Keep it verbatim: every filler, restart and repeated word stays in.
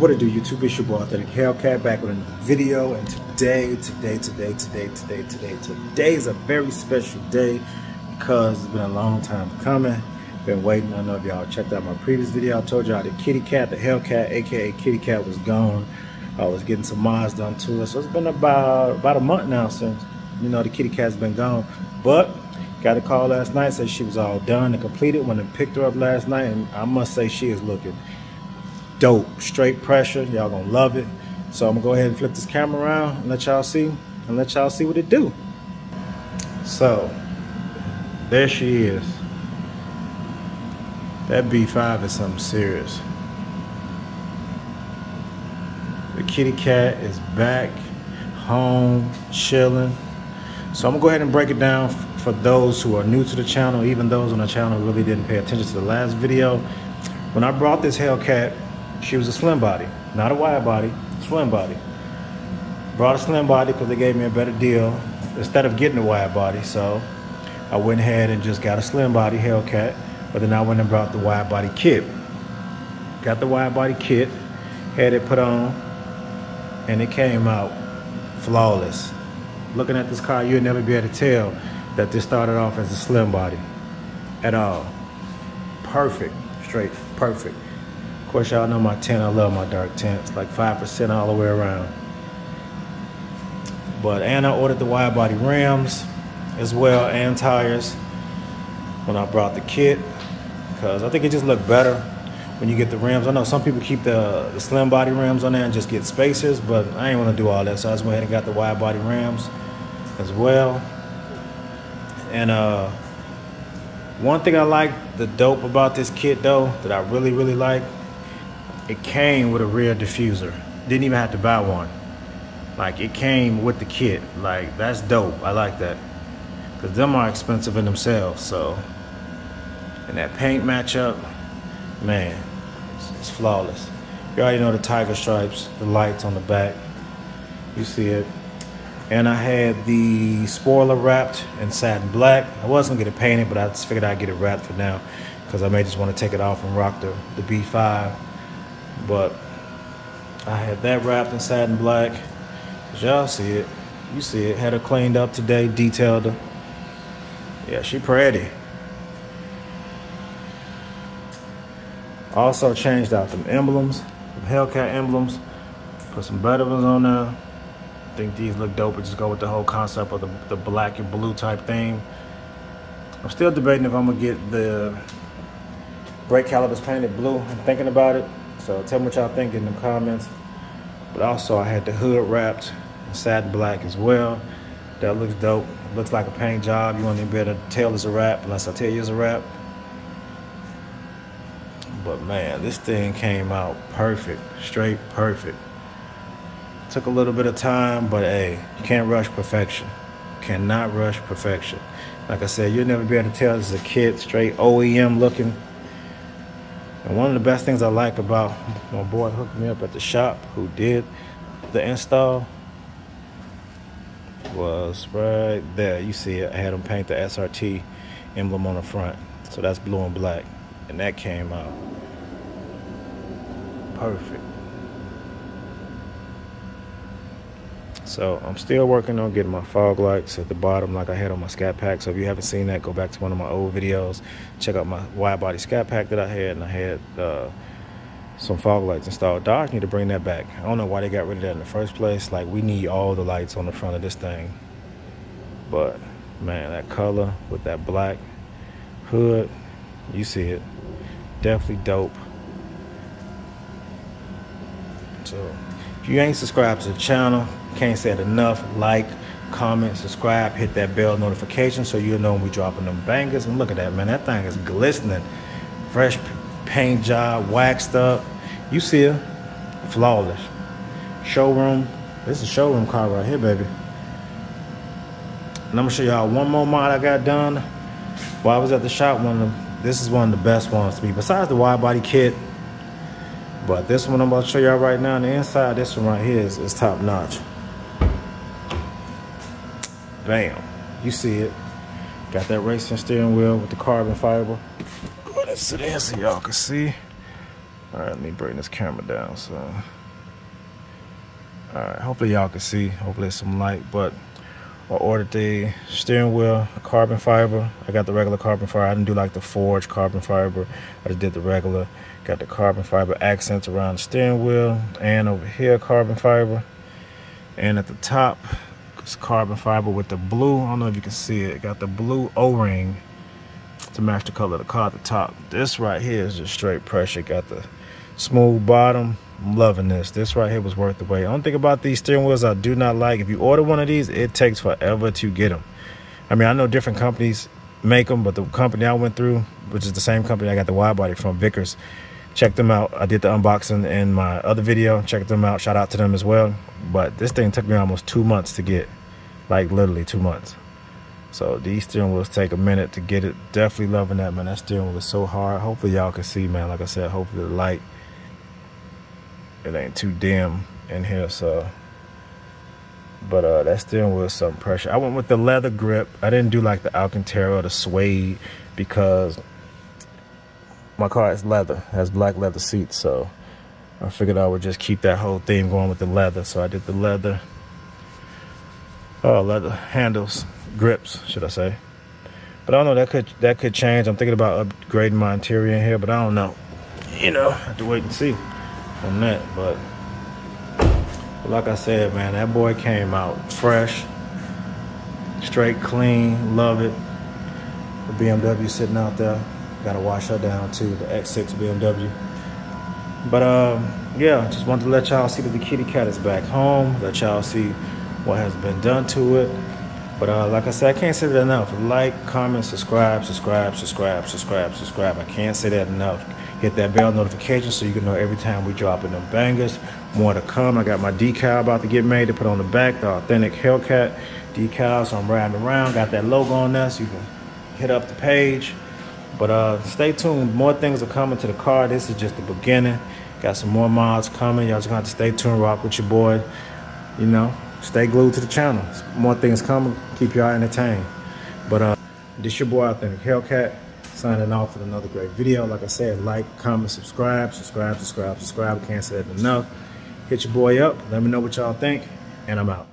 What it do, YouTube? It's your boy Authentic Hellcat back with another video, and today, today, today, today, today, today, today is a very special day because it's been a long time coming. Been waiting. I don't know if y'all checked out my previous video. I told y'all the kitty cat, the Hellcat, aka kitty cat, was gone. I was getting some mods done to it, so it's been about about a month now since, you know, the kitty cat's been gone. But got a call last night, said she was all done and completed. When I picked her up last night, and I must say she is looking dope. Straight pressure, y'all gonna love it. So I'm gonna go ahead and flip this camera around and let y'all see and let y'all see what it do. So there she is. That B five is something serious. The kitty cat is back home chilling. So I'm gonna go ahead and break it down for those who are new to the channel, even those on the channel who really didn't pay attention to the last video. When I brought this Hellcat, she was a slim body, not a wide body, slim body. Brought a slim body because they gave me a better deal instead of getting a wide body. So I went ahead and just got a slim body Hellcat, but then I went and brought the wide body kit. Got the wide body kit, had it put on, and it came out flawless. Looking at this car, you'll never be able to tell that this started off as a slim body at all. Perfect, straight, perfect. Of course, y'all know my tint. I love my dark tints, like five percent all the way around. But, and I ordered the wide body rims as well, and tires, when I brought the kit, because I think it just looked better when you get the rims. I know some people keep the, the slim body rims on there and just get spacers, but I ain't want to do all that, so I just went ahead and got the wide body rims as well. And uh, one thing I like, the dope about this kit though, that I really, really like, it came with a rear diffuser. Didn't even have to buy one. Like, it came with the kit. Like, that's dope. I like that. Because them are expensive in themselves. So, and that paint matchup, man, it's, it's flawless. You already know the tiger stripes, the lights on the back. You see it. And I had the spoiler wrapped in satin black. I wasn't going to paint it, but I just figured I'd get it wrapped for now, because I may just want to take it off and rock the, the B five. But I had that wrapped in satin black. Y'all see it. You see it. Had her cleaned up today, detailed her. Yeah, she pretty. Also changed out them emblems, them Hellcat emblems. Put some better ones on there. I think these look dope. Just go with the whole concept of the, the black and blue type thing. I'm still debating if I'm going to get the brake calipers painted blue. I'm thinking about it. So tell me what y'all think in the comments. But also I had the hood wrapped in satin black as well. That looks dope. It looks like a paint job. You won't even be able to tell it's a wrap unless I tell you it's a wrap. But man, this thing came out perfect. Straight perfect. Took a little bit of time, but hey, you can't rush perfection. You cannot rush perfection. Like I said, you'll never be able to tell this is a kid, straight O E M looking. And one of the best things I like about my boy hooked me up at the shop, who did the install, was right there. You see it. I had him paint the S R T emblem on the front. So that's blue and black. And that came out perfect. So I'm still working on getting my fog lights at the bottom like I had on my scat pack. So if you haven't seen that, go back to one of my old videos. Check out my wide body scat pack that I had, and I had uh, some fog lights installed. Dodge need to bring that back. I don't know why they got rid of that in the first place. Like, we need all the lights on the front of this thing. But man, that color with that black hood, you see it. Definitely dope. So if you ain't subscribed to the channel, can't say it enough. Like, comment, subscribe, hit that bell notification so you'll know when we dropping them bangers. And look at that, man, that thing is glistening. Fresh paint job, waxed up. You see it, flawless. Showroom, this is a showroom car right here, baby. And I'm gonna show y'all one more mod I got done while I was at the shop. One of them, this is one of the best ones to me, besides the wide body kit. But this one I'm about to show y'all right now on the inside, this one right here is, is top notch. Bam. You see it. Got that racing steering wheel with the carbon fiber. Put it in so y'all can see. All right, let me bring this camera down. So, all right, hopefully y'all can see. Hopefully it's some light, but I ordered the steering wheel carbon fiber. I got the regular carbon fiber. I didn't do like the forged carbon fiber. I just did the regular. Got the carbon fiber accents around the steering wheel and over here carbon fiber. And at the top, it's carbon fiber with the blue. I don't know if you can see it. It got the blue O-ring to match the color of the car at the top. This right here is just straight pressure. Got the smooth bottom. I'm loving this. This right here was worth the wait. I don't think about these steering wheels I do not like. If you order one of these, it takes forever to get them. I mean, I know different companies make them, but the company I went through, which is the same company I got the wide body from, Vickers, check them out. I did the unboxing in my other video. Check them out. Shout out to them as well. But this thing took me almost two months to get, like literally two months. So these steering wheels take a minute to get it. Definitely loving that, man. That steering wheel is so hard. Hopefully y'all can see, man. Like I said, hopefully the light, it ain't too dim in here, so. But uh, that steering wheel is some pressure. I went with the leather grip. I didn't do like the Alcantara or the suede because my car is leather. It has black leather seats, so I figured I would just keep that whole theme going with the leather. So I did the leather. Oh, leather handles. Grips, should I say? But I don't know. That could that could change. I'm thinking about upgrading my interior in here, but I don't know. You know, I have to wait and see on that. But like I said, man, that boy came out fresh, straight, clean. Love it. The B M W sitting out there. Got to wash her down too. The X six B M W. But um, yeah, just wanted to let y'all see that the kitty cat is back home. Let y'all see what has been done to it. But uh, like I said, I can't say that enough. Like, comment, subscribe, subscribe, subscribe, subscribe, subscribe. I can't say that enough. Hit that bell notification so you can know every time we dropping them bangers. More to come. I got my decal about to get made to put on the back, the Authentic Hellcat decal. So I'm riding around. Got that logo on there so you can hit up the page. But uh, stay tuned. More things are coming to the car. This is just the beginning. Got some more mods coming. Y'all just going to have to stay tuned. Rock with your boy. You know. Stay glued to the channel. More things coming. Keep y'all entertained. But uh, this your boy, Authentic Hellcat, signing off with another great video. Like I said, like, comment, subscribe, subscribe, subscribe, subscribe. Can't say that enough. Hit your boy up. Let me know what y'all think, and I'm out.